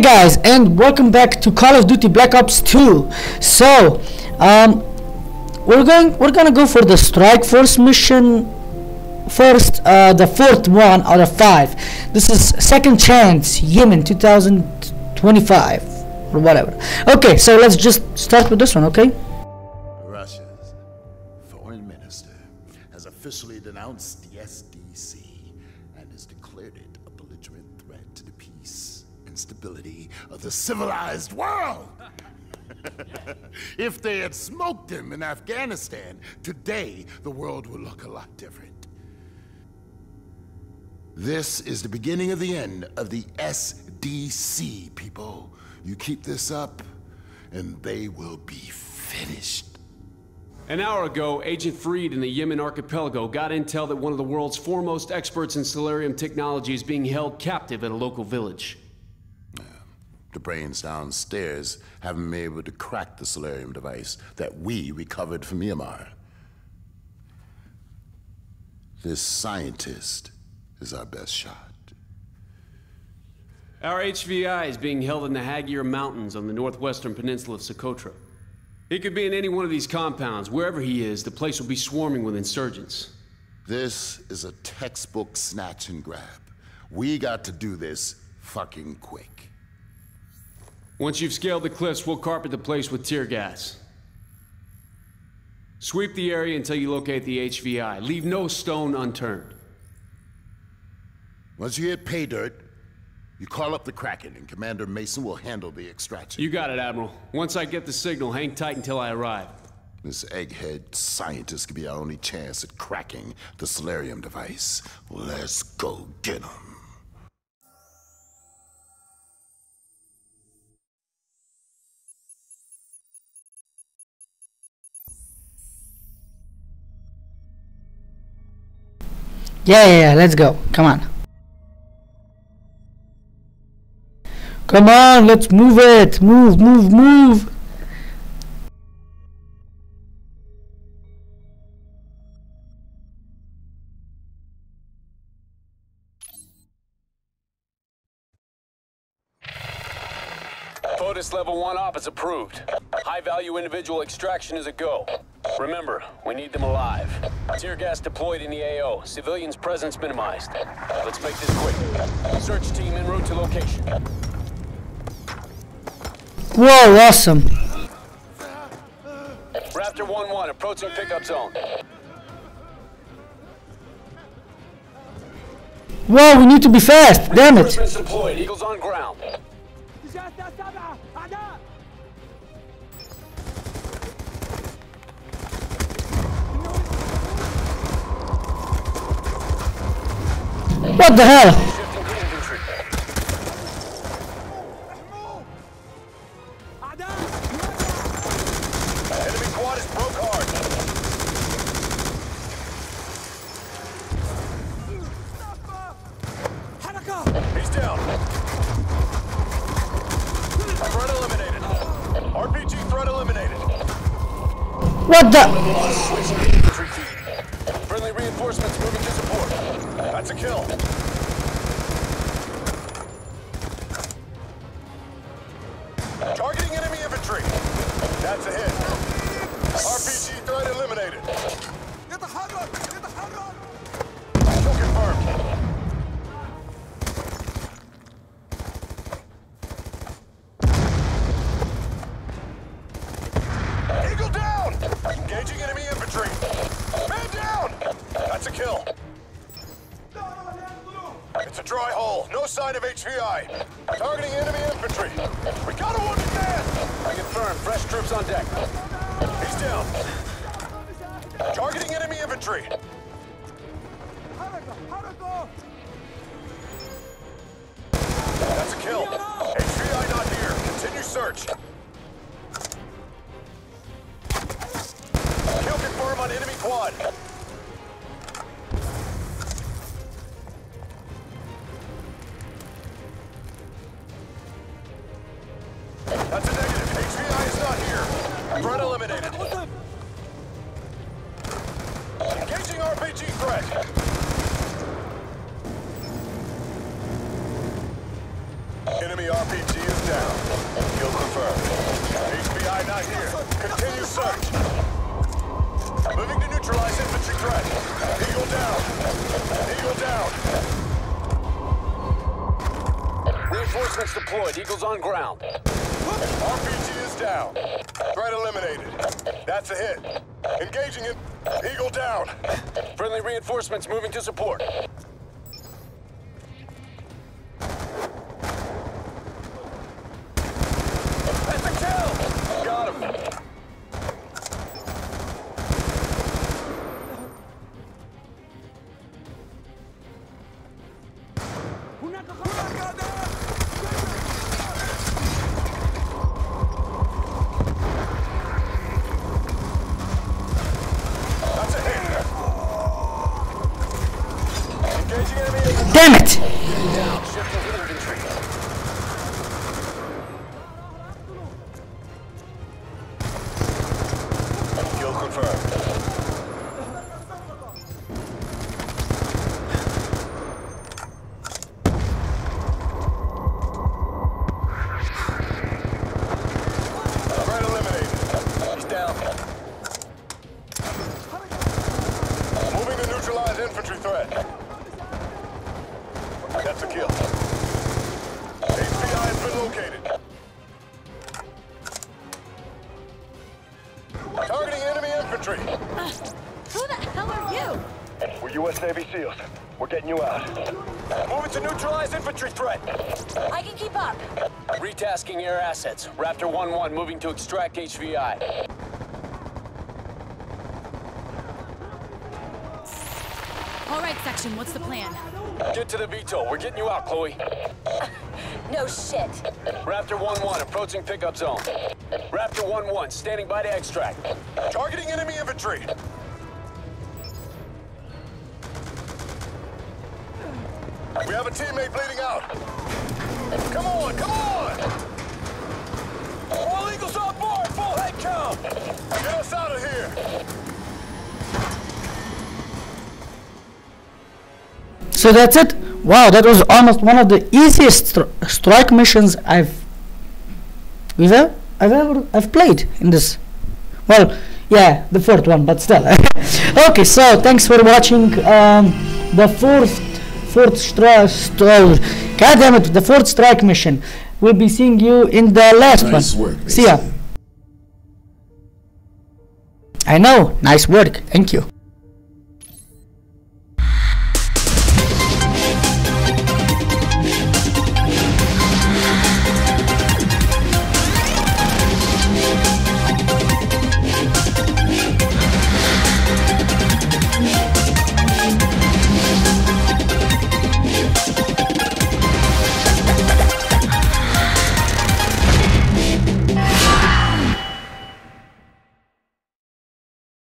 Hey guys, and welcome back to Call of Duty Black Ops 2. So, we're gonna go for the Strike Force mission first, the fourth one out of five. This is Second Chance, Yemen, 2025 or whatever. Okay, so let's just start with this one, okay? Russia's foreign minister has officially denounced the SDC and has declared it a belligerent threat to the peace and stability of the civilized world. If they had smoked him in Afghanistan, today the world would look a lot different. This is the beginning of the end of the SDC, people. You keep this up, and they will be finished. An hour ago, Agent Freed in the Yemen archipelago got intel that one of the world's foremost experts in Solarium technology is being held captive at a local village. The brains downstairs haven't been able to crack the Solarium device that we recovered from Myanmar. This scientist is our best shot. Our HVI is being held in the Haggier Mountains on the northwestern peninsula of Socotra. He could be in any one of these compounds. Wherever he is, the place will be swarming with insurgents. This is a textbook snatch and grab. We got to do this fucking quick. Once you've scaled the cliffs, we'll carpet the place with tear gas. Sweep the area until you locate the HVI. Leave no stone unturned. Once you hit pay dirt, you call up the Kraken and Commander Mason will handle the extraction. You got it, Admiral. Once I get the signal, hang tight until I arrive. This egghead scientist could be our only chance at cracking the Solarium device. Let's go get him. Yeah, let's go. Come on. Come on, let's move it. Move. Fotus level 1 op is approved. High value individual extraction is a go. Remember, we need them alive. Tear gas deployed in the AO. Civilians' presence minimized. Let's make this quick. Search team en route to location. Whoa, awesome. Raptor 1-1 approaching pickup zone. Whoa, we need to be fast. Damn it. Deployed. Eagles on ground. What the hell? Enemy squad is broke hard. He's down. Threat eliminated. RPG threat eliminated. What the? Friendly reinforcements moving to support. That's a kill. Targeting enemy infantry. That's a hit. RPG threat eliminated. Get the hard run! Get the hard run! Kill confirmed. Eagle down! Engaging enemy infantry. Man down! That's a kill. It's a dry hole. No sign of HVI. Targeting enemy infantry. We got a wounded man! I confirm. Fresh troops on deck. He's down. Targeting enemy infantry. That's a kill. HVI not here. Continue search. Kill confirm on enemy quad. That's a negative. HVI is not here. Threat eliminated. Engaging RPG threat. Enemy RPG is search. Moving to neutralize infantry threat. Eagle down. Eagle down. Reinforcements deployed. Eagle's on ground. RPG is down. Threat eliminated. That's a hit. Engaging in Eagle down. Friendly reinforcements moving to support. Damn it! Kill confirmed. Threat eliminated. He's down. Moving to neutralize infantry threat. That's a kill. HVI has been located. Targeting enemy infantry. Who the hell are you? We're U.S. Navy SEALs. We're getting you out. Moving to neutralize infantry threat. I can keep up. Retasking air assets. Raptor 1-1 moving to extract HVI. All right, Section, what's the plan? Get to the VTOL. We're getting you out, Chloe. No shit. Raptor 1-1 approaching pickup zone. Raptor 1-1 standing by to extract. Targeting enemy infantry. We have a teammate bleeding out. Come on, come on! All Eagles on board, full head count! Get us out of here! So that's it. Wow, that was almost one of the easiest strike missions I've played in this. Well, yeah, the fourth one, but still. Okay, so thanks for watching the fourth strike mission. We'll be seeing you in the last one. Nice work, Mason. See ya. I know. Nice work. Thank you.